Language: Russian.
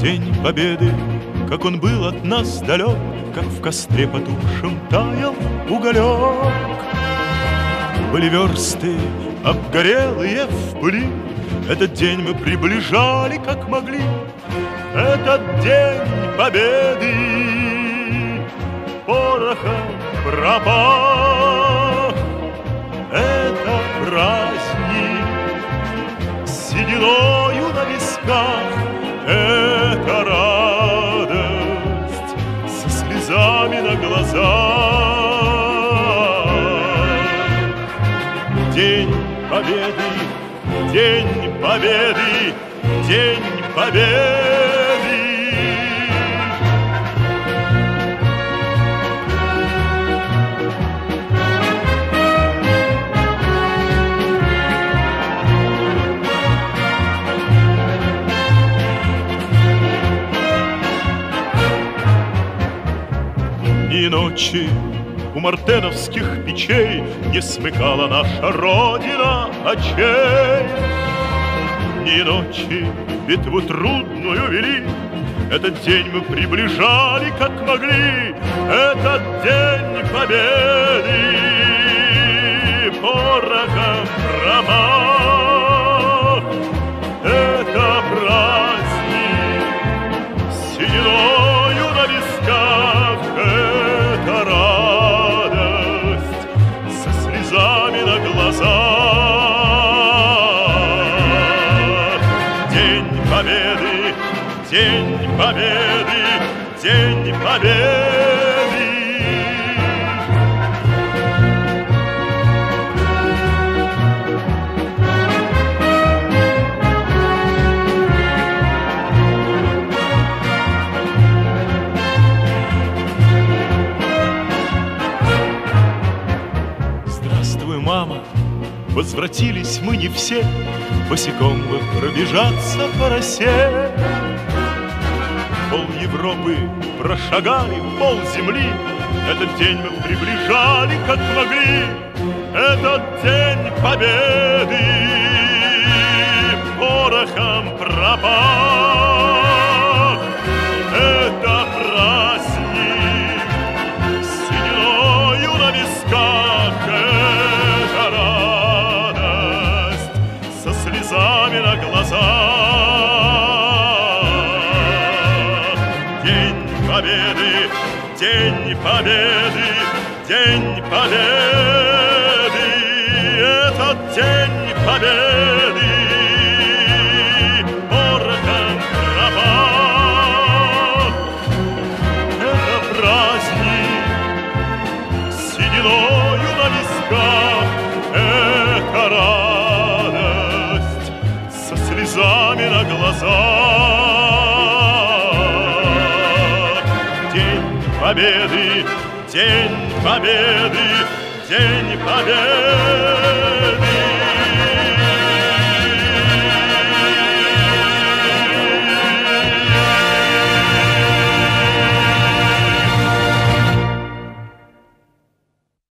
День Победы, как он был от нас далек, как в костре потухшем таял уголек. Были версты обгорелые в пыли, этот день мы приближали, как могли. Этот День Победы порохом пропах. Это праздник с сединою на висках, это радость со слезами на глазах. День Победы, День Победы, День Победы. И ночи у мартеновских печей не смыкала наша Родина очей. И ночи битву трудную вели, этот день мы приближали, как могли. Этот День Победы порохом пропах. Это праздник с сединою на висках, это радость со слезами на глазах. День Победы, День Победы, День Победы. Мама, возвратились мы не все, босиком бы пробежаться по росе. Пол Европы прошагали, пол земли, этот день мы приближали, как могли. Этот День Победы порохом пропах. Это праздник с сединою на висках, на глазах. День Победы, День Победы, День Победы. Этот День Победы порохом пропах. Это праздник с сединою на висках, это радость со слезами на глазах. День Победы, День Победы, День Победы.